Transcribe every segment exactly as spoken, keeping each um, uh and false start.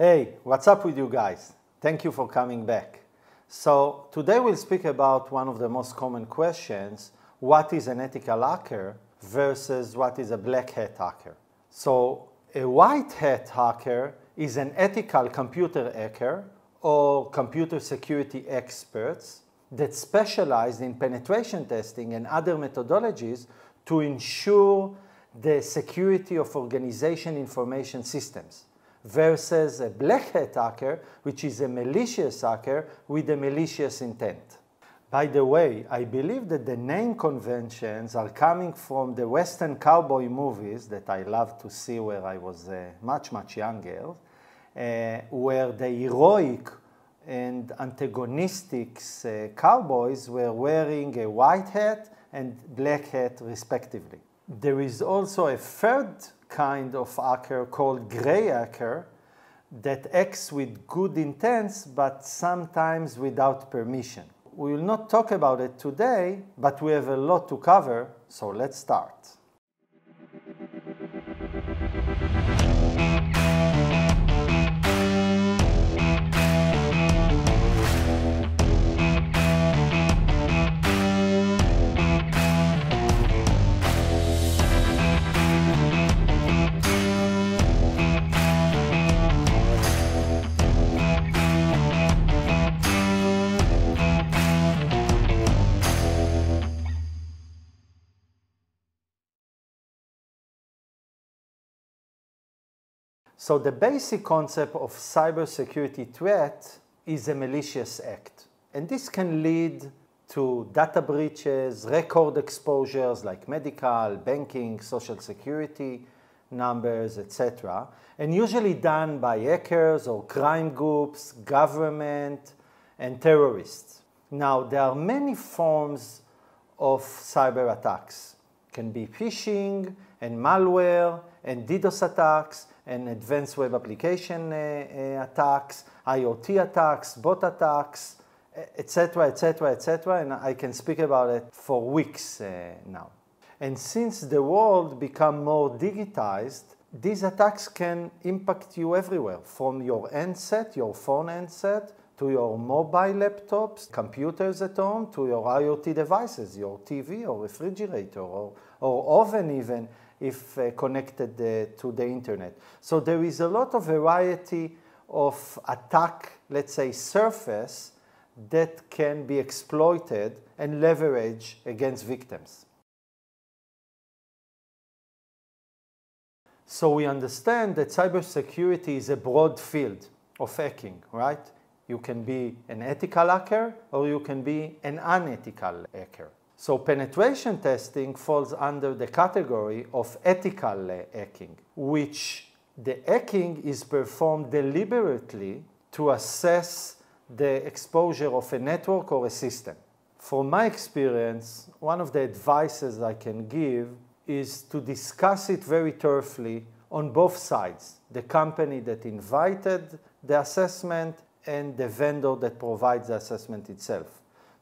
Hey, what's up with you guys? Thank you for coming back. So today we'll speak about one of the most common questions, what is an ethical hacker versus what is a black hat hacker? So a white hat hacker is an ethical computer hacker or computer security experts that specialize in penetration testing and other methodologies to ensure the security of organization information systems, versus a black hat hacker, which is a malicious hacker with a malicious intent. By the way, I believe that the name conventions are coming from the Western cowboy movies that I loved to see where I was uh, much, much younger, uh, where the heroic and antagonistic uh, cowboys were wearing a white hat and black hat respectively. There is also a third kind of hacker called gray hacker that acts with good intents but sometimes without permission. We will not talk about it today, but we have a lot to cover, so let's start. So the basic concept of cybersecurity threat is a malicious act. And this can lead to data breaches, record exposures like medical, banking, social security numbers, et cetera. And usually done by hackers or crime groups, government, and terrorists. Now, there are many forms of cyber attacks. It can be phishing and malware and DDoS attacks, and advanced web application uh, uh, attacks, IoT attacks, bot attacks, et cetera, et cetera, et cetera, and I can speak about it for weeks uh, now. And since the world become more digitized, these attacks can impact you everywhere, from your handset, your phone handset, to your mobile laptops, computers at home, to your IoT devices, your T V or refrigerator or, or oven even, if uh, connected uh, to the internet. So there is a lot of variety of attack, let's say, surface that can be exploited and leveraged against victims. So we understand that cybersecurity is a broad field of hacking, right? You can be an ethical hacker or you can be an unethical hacker. So penetration testing falls under the category of ethical hacking, which the hacking is performed deliberately to assess the exposure of a network or a system. From my experience, one of the advices I can give is to discuss it very thoroughly on both sides, the company that invited the assessment and the vendor that provides the assessment itself.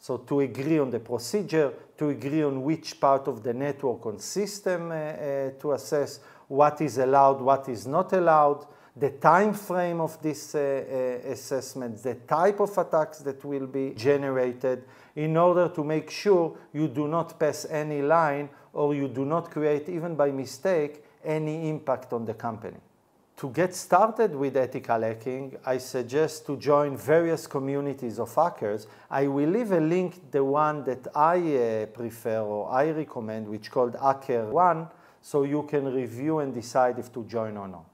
So to agree on the procedure, to agree on which part of the network or system uh, uh, to assess, what is allowed, what is not allowed, the time frame of this uh, uh, assessment, the type of attacks that will be generated in order to make sure you do not pass any line or you do not create, even by mistake, any impact on the company. To get started with ethical hacking, I suggest to join various communities of hackers. I will leave a link, the one that I uh, prefer or I recommend, which is called Hacker One, so you can review and decide if to join or not.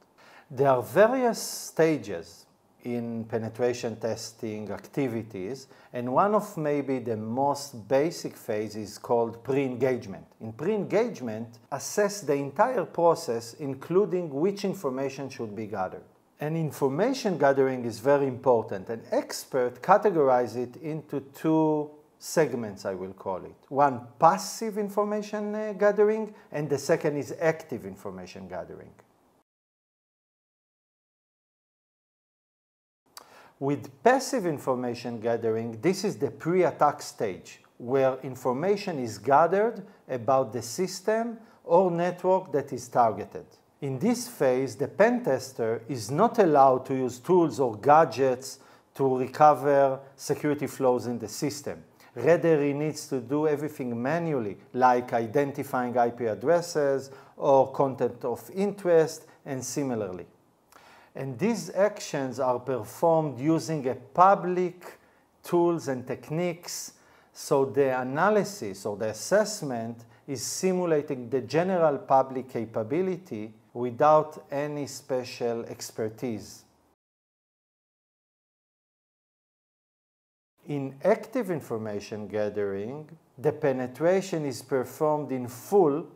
There are various stages in penetration testing activities, and one of maybe the most basic phase is called pre-engagement. In pre-engagement, assess the entire process, including which information should be gathered. And information gathering is very important. An expert categorizes it into two segments, I will call it. One, passive information gathering, and the second is active information gathering. With passive information gathering, this is the pre-attack stage, where information is gathered about the system or network that is targeted. In this phase, the pen tester is not allowed to use tools or gadgets to recover security flaws in the system. Rather, he needs to do everything manually, like identifying I P addresses or content of interest, and similarly. And these actions are performed using a public tools and techniques, so the analysis or the assessment is simulating the general public capability without any special expertise. In active information gathering, the penetration is performed in full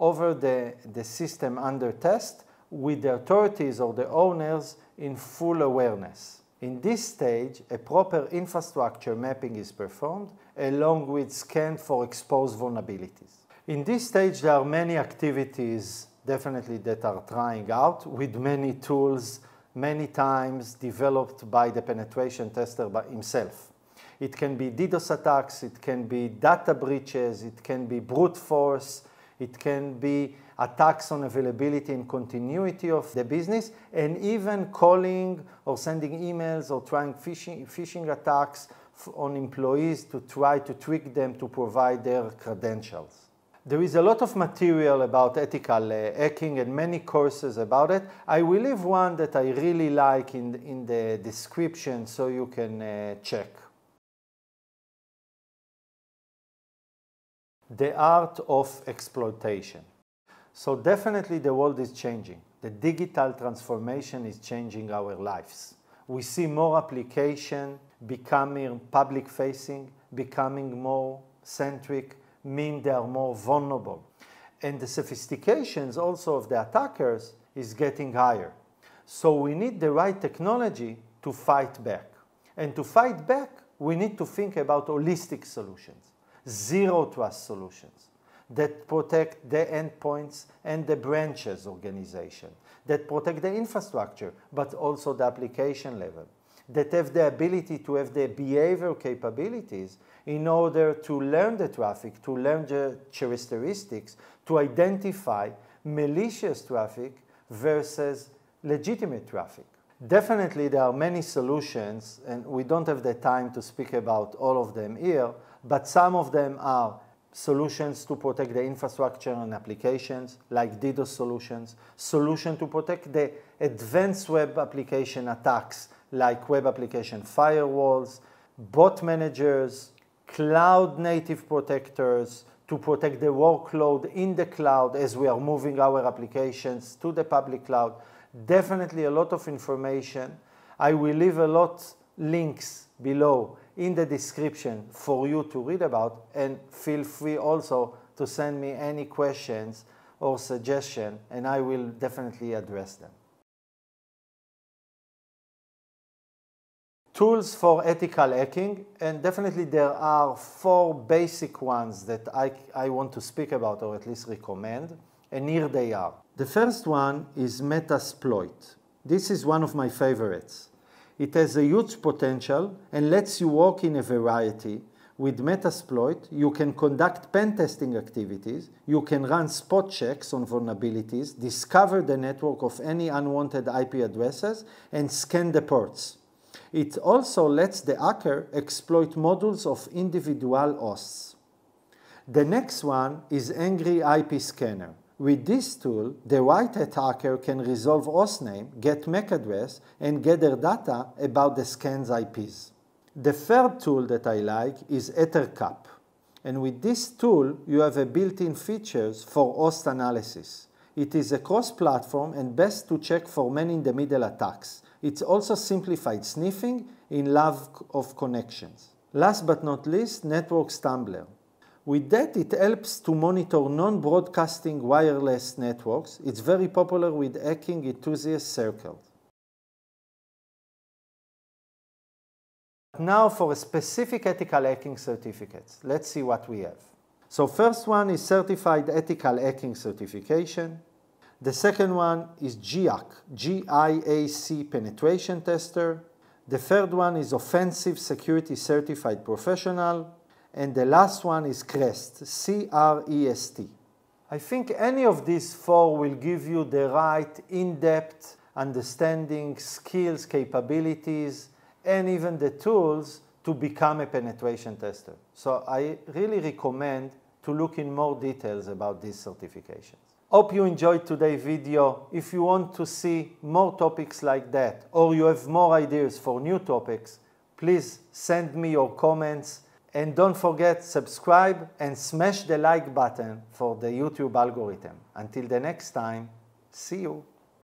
over the, the system under test, with the authorities or the owners in full awareness. In this stage, a proper infrastructure mapping is performed, along with scan for exposed vulnerabilities. In this stage, there are many activities, definitely, that are trying out, with many tools, many times developed by the penetration tester by himself. It can be DDoS attacks, it can be data breaches, it can be brute force, it can be attacks on availability and continuity of the business, and even calling or sending emails or trying phishing, phishing attacks on employees to try to trick them to provide their credentials. There is a lot of material about ethical uh, hacking and many courses about it. I will leave one that I really like in, in the description so you can uh, check. The art of exploitation. So definitely the world is changing. The digital transformation is changing our lives. We see more application becoming public-facing, becoming more centric, mean they are more vulnerable. And the sophistications also of the attackers is getting higher. So we need the right technology to fight back. And to fight back, we need to think about holistic solutions, zero trust solutions that protect the endpoints and the branches organization, that protect the infrastructure, but also the application level, that have the ability to have the behavior capabilities in order to learn the traffic, to learn the characteristics, to identify malicious traffic versus legitimate traffic. Definitely there are many solutions, and we don't have the time to speak about all of them here, but some of them are solutions to protect the infrastructure and applications, like DDoS solutions, solution to protect the advanced web application attacks, like web application firewalls, bot managers, cloud-native protectors to protect the workload in the cloud as we are moving our applications to the public cloud. Definitely a lot of information. I will leave a lot of links below in the description for you to read about, and feel free also to send me any questions or suggestions, and I will definitely address them. Tools for ethical hacking, and definitely there are four basic ones that I, I want to speak about, or at least recommend, and here they are. The first one is Metasploit. This is one of my favorites. It has a huge potential and lets you work in a variety. With Metasploit, you can conduct pen testing activities, you can run spot checks on vulnerabilities, discover the network of any unwanted I P addresses, and scan the ports. It also lets the hacker exploit modules of individual hosts. The next one is Angry I P Scanner. With this tool, the white hat hacker can resolve host name, get M A C address, and gather data about the scans I Ps. The third tool that I like is Ettercap. And with this tool, you have a built-in features for host analysis. It is a cross-platform and best to check for man-in-the-middle attacks. It's also simplified sniffing in love of connections. Last but not least, Network Stumbler. With that, it helps to monitor non-broadcasting wireless networks. It's very popular with hacking enthusiast circles. Now for a specific ethical hacking certificates. Let's see what we have. So first one is Certified Ethical Hacking Certification. The second one is G I A C, G I A C Penetration Tester. The third one is Offensive Security Certified Professional. And the last one is CREST, C R E S T. I think any of these four will give you the right in-depth understanding, skills, capabilities, and even the tools to become a penetration tester. So I really recommend to look in more details about these certifications. Hope you enjoyed today's video. If you want to see more topics like that, or you have more ideas for new topics, please send me your comments. And don't forget, subscribe and smash the like button for the YouTube algorithm. Until the next time, see you.